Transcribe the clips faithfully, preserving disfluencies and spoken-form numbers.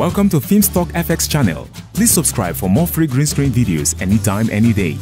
Welcome to Filmstock F X channel. Please subscribe for more free green screen videos anytime, any day.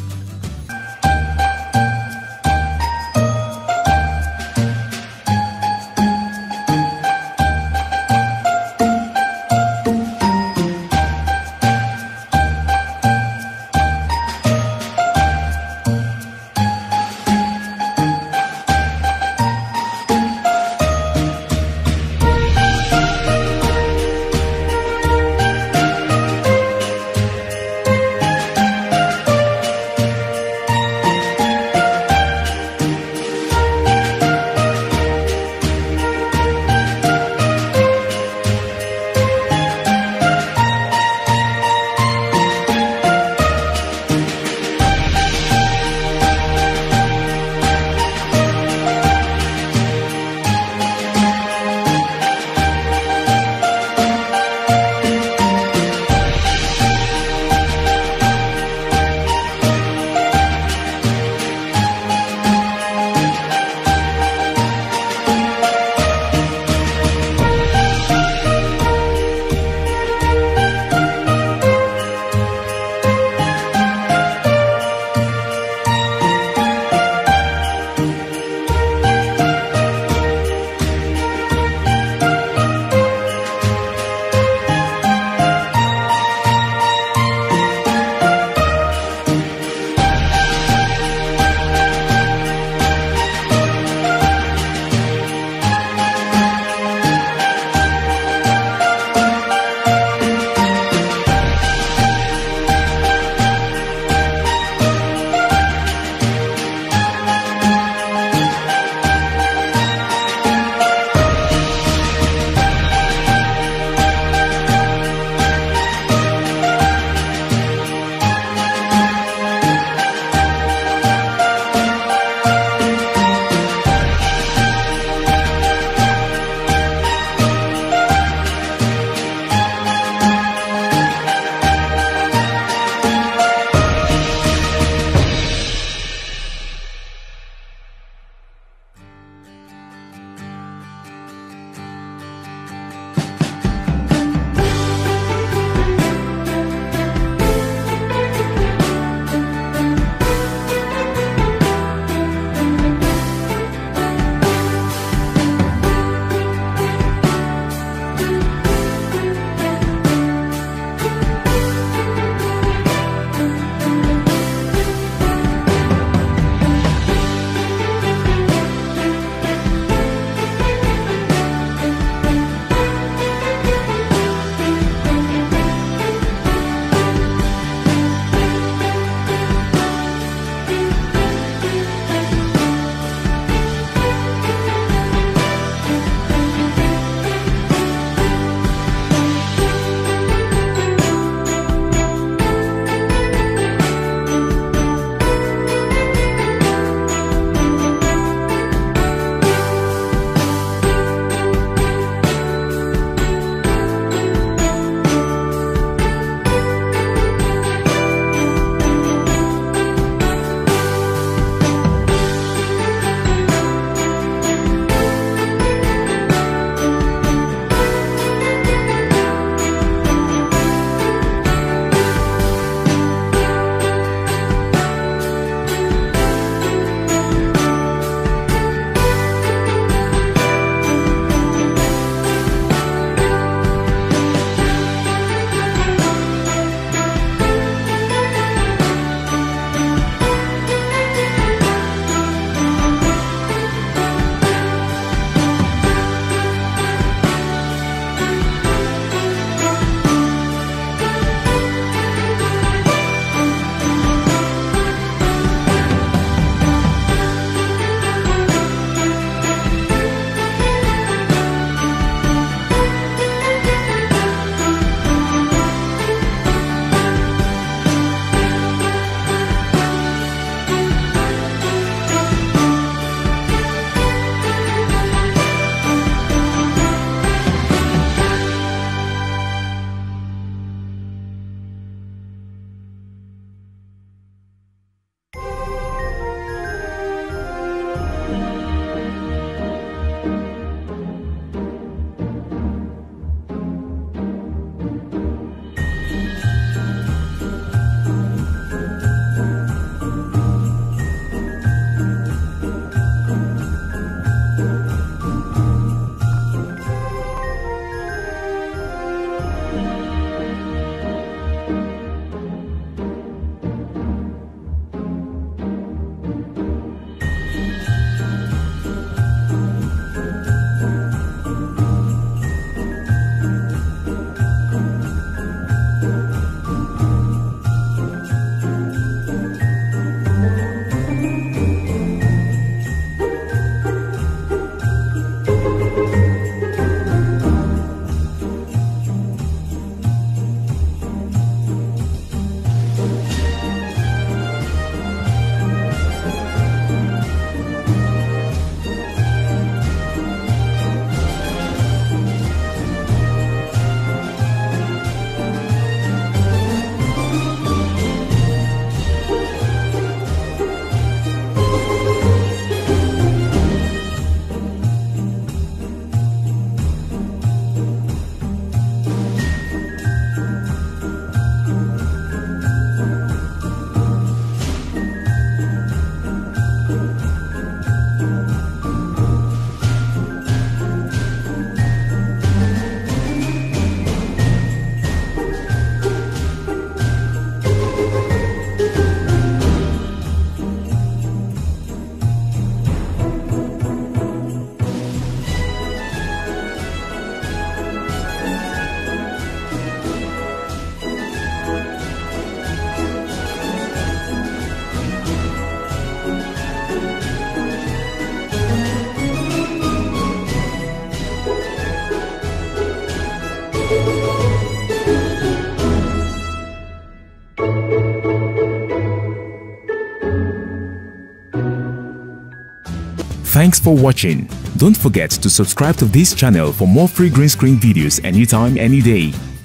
Thanks for watching. Don't forget to subscribe to this channel for more free green screen videos anytime, any day.